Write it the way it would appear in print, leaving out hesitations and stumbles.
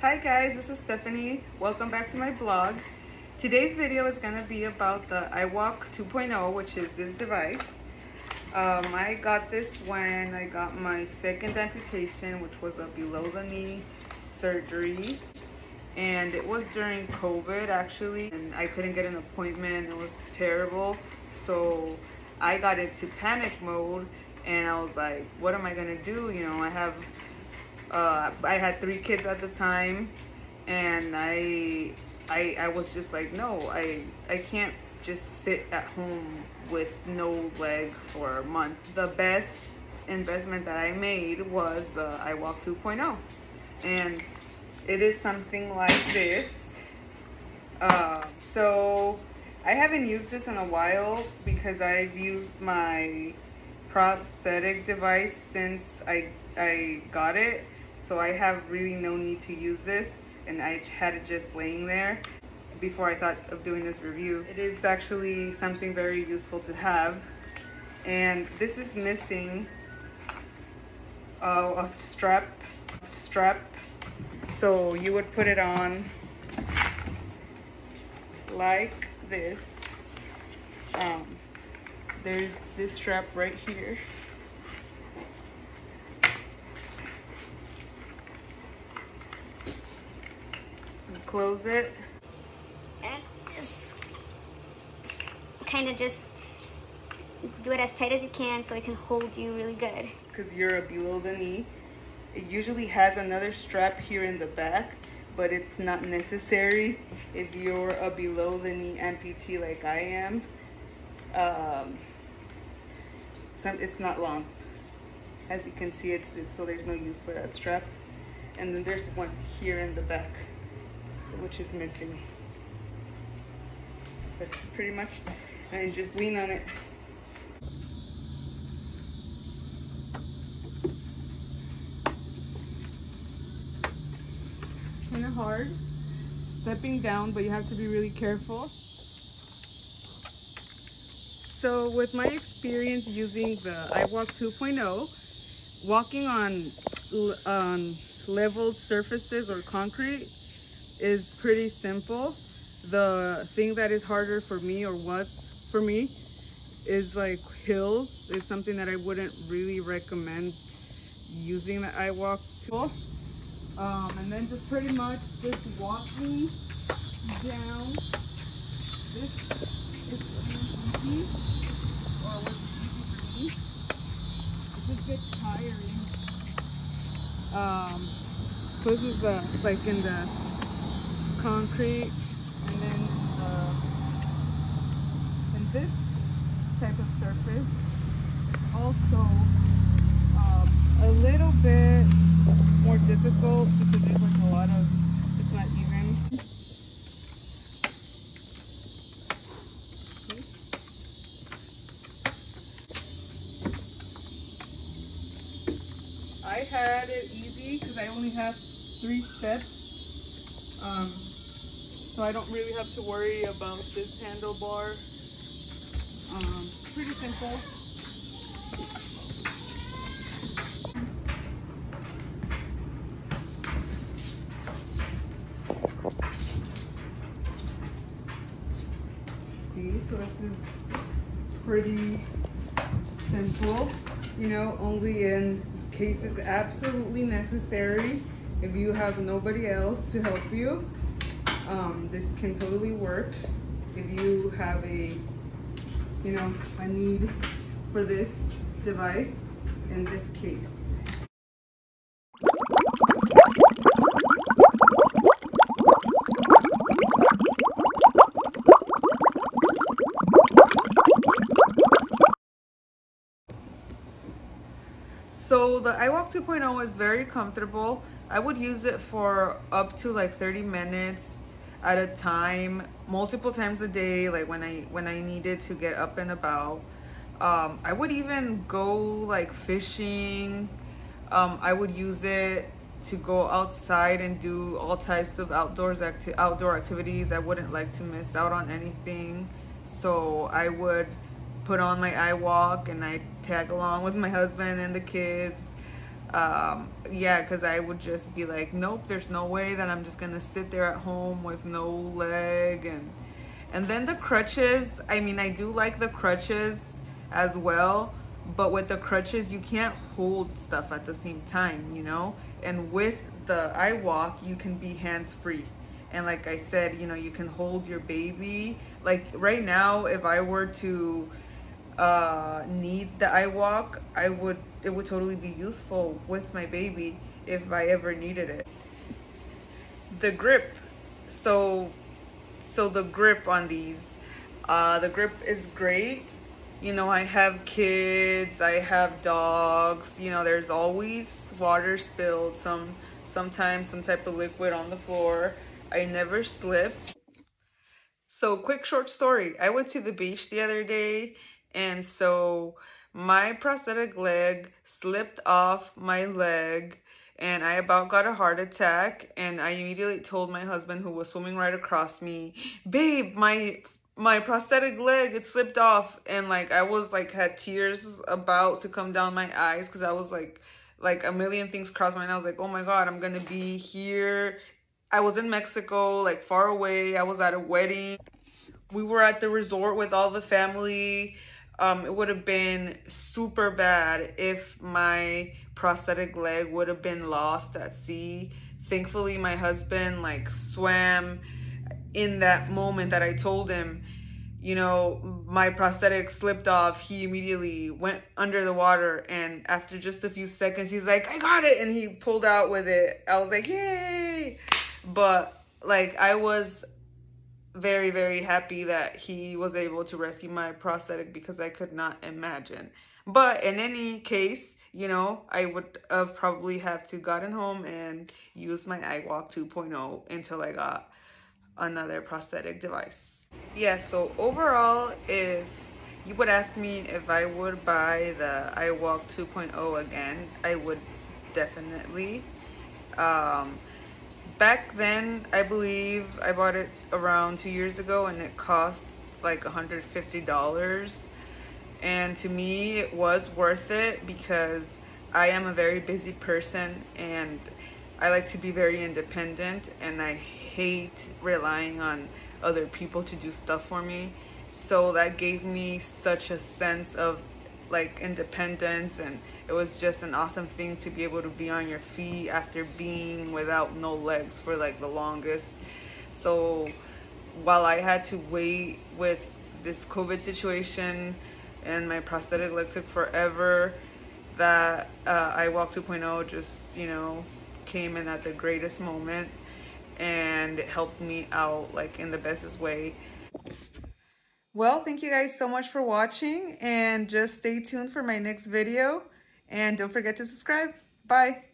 Hi guys, this is Stephanie. Welcome back to my blog. Today's video is going to be about the iWALK 2.0, which is this device. I got this when I got my second amputation, which was a below the knee surgery. And it was during COVID actually, and I couldn't get an appointment. It was terrible. So I got into panic mode and I was like, what am I going to do? You know, I had three kids at the time, and I was just like, no, I can't just sit at home with no leg for months. The best investment that I made was iWALK 2.0, and it is something like this. So I haven't used this in a while because I've used my prosthetic device since I got it. So I have really no need to use this, and I had it just laying there before I thought of doing this review. It is actually something very useful to have, and this is missing a strap. So you would put it on like this. There's this strap right here. Close it. And just kind of just do it as tight as you can so it can hold you really good. Because you're below the knee. It usually has another strap here in the back, but it's not necessary if you're a below the knee amputee like I am. It's not long. As you can see, it's so there's no use for that strap. And then there's one here in the back, which is missing. That's pretty much, and just lean on it. Kind of hard, stepping down, but you have to be really careful. So with my experience using the iWALK 2.0, walking on leveled surfaces or concrete is pretty simple. The thing that is harder for me, or was for me, is like hills. It's something that I wouldn't really recommend using the iWalk tool. And then just pretty much just walking down. This is easy, or what's easy for me. It just gets tiring. So this is like in the concrete, and then in this type of surface it's also a little bit more difficult because there's like a lot of, it's not even. I had it easy because I only have 3 steps. So I don't really have to worry about this handlebar. Pretty simple. See, so this is pretty simple, you know, only in cases absolutely necessary. If you have nobody else to help you, this can totally work. If you have a need for this device in this case. So the iWALK 2.0 is very comfortable. I would use it for up to like 30 minutes at a time, multiple times a day, like when I needed to get up and about. I would even go like fishing. I would use it to go outside and do all types of outdoor activities. I wouldn't like to miss out on anything, so I would put on my iWalk and I tag along with my husband and the kids. Yeah, because I would just be like, nope, there's no way that I'm just gonna sit there at home with no leg. And then the crutches, I mean, I do like the crutches as well, but with the crutches you can't hold stuff at the same time, you know. And with the iWalk you can be hands-free, and like I said, you know, you can hold your baby. Like right now, if I were to need the iWalk, it would totally be useful with my baby if I ever needed it. The grip, so the grip on these, the grip is great. You know, I have kids, I have dogs, you know, there's always water spilled, sometimes some type of liquid on the floor. I never slip. So quick short story, I went to the beach the other day, and so my prosthetic leg slipped off my leg, and I about got a heart attack. And I immediately told my husband, who was swimming right across me, babe, my prosthetic leg, it slipped off. And like, I was like, had tears about to come down my eyes, because I was like a million things crossed my mind. I was like, oh my God, I'm gonna be here. I was in Mexico, like far away. I was at a wedding. We were at the resort with all the family. It would have been super bad if my prosthetic leg would have been lost at sea. Thankfully, my husband like swam in that moment that I told him, you know, my prosthetic slipped off. He immediately went under the water, and after just a few seconds, he's like, I got it, and he pulled out with it. I was like, yay! But like, I was very, very happy that he was able to rescue my prosthetic, because I could not imagine. But in any case, you know, I would have probably have to gotten home and use my iWalk 2.0 until I got another prosthetic device. Yeah, so overall, if you would ask me if I would buy the iWalk 2.0 again, I would definitely. Back then, I believe I bought it around 2 years ago, and it cost like $150. And to me, it was worth it, because I am a very busy person and I like to be very independent, and I hate relying on other people to do stuff for me. So that gave me such a sense of like independence, and it was just an awesome thing to be able to be on your feet after being without no legs for like the longest. So while I had to wait with this COVID situation and my prosthetic leg took forever, that iWalk 2.0 just, you know, came in at the greatest moment, and it helped me out like in the bestest way. Well, thank you guys so much for watching, and just stay tuned for my next video, and don't forget to subscribe. Bye.